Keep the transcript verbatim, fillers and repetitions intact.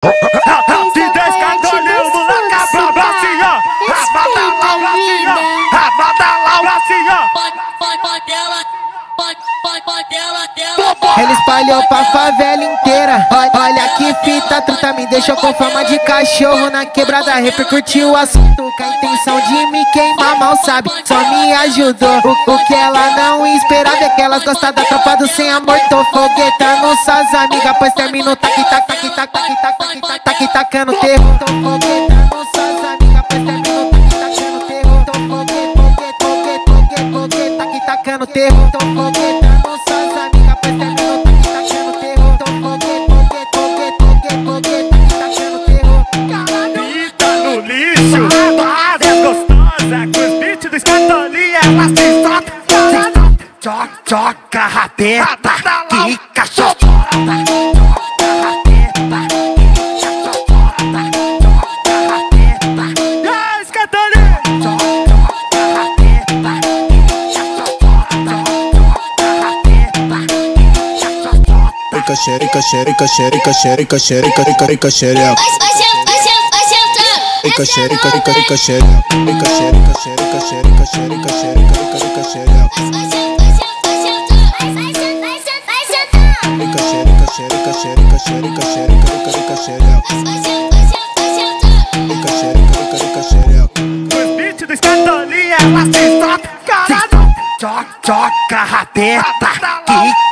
D J Scatolim, moleca pra Bracinha, ramada lá Bracinha, ramada lá Bracinha. Ele espalhou pra favela inteira. Olha que fita truta, me deixou com fama de cachorro na quebrada. Repercutiu o assunto com a intenção de me queimar, mal sabe, só me ajudou. O, o que ela não esperava é que elas gostam da tropa do sem amor. Tô foguetando suas amigas, pois terminou tac tac tac tac tac tac tac tac tac tacando terror. Tô foguetando suas amigas, pois terminou tac tacando terror. Tô foguetando tac tac tacando terror. Tô foguetando suas amigas, pois terminou tac tacando terror. Tô foguetando tacando terror. Pita no lixo, mas é gostosa com os beats do Scatolim, ela se solta. Joga rabeta, quica, chota. Joga rabeta, quica, chota. Joga rabeta. E Scatolim! Joga rabeta, quica, chota. Joga rabeta, quica, chota. Rica, xerica, xerica, xerica, xerica, xerica, rica, rica, xerica. Rica, xerica, rica, rica, xerica. Rica, xerica, xerica, xerica, xerica, xerica, rica, xerica. Os beats do Scatolim, ela se solta. Joga rabeta, quica.